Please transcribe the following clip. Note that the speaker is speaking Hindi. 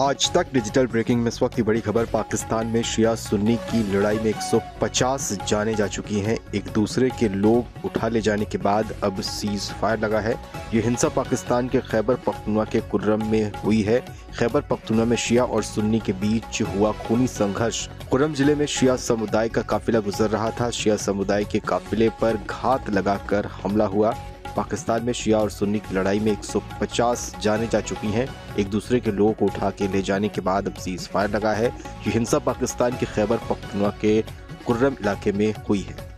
आज तक डिजिटल ब्रेकिंग में इस वक्त की बड़ी खबर। पाकिस्तान में शिया सुन्नी की लड़ाई में 150 जानें जा चुकी हैं। एक दूसरे के लोग उठा ले जाने के बाद अब सीज फायर लगा है। ये हिंसा पाकिस्तान के खैबर पख्तूनखा के कुर्रम में हुई है। खैबर पख्तूनखा में शिया और सुन्नी के बीच हुआ खूनी संघर्ष। कुर्रम जिले में शिया समुदाय का काफिला गुजर रहा था। शिया समुदाय के काफिले पर घात लगाकर हमला हुआ। पाकिस्तान में शिया और सुन्नी की लड़ाई में 150 जानें जा चुकी हैं। एक दूसरे के लोगों को उठा के ले जाने के बाद अब सीज फायर लगा है। ये हिंसा पाकिस्तान के खैबर पख्तूनख्वा के कुर्रम इलाके में हुई है।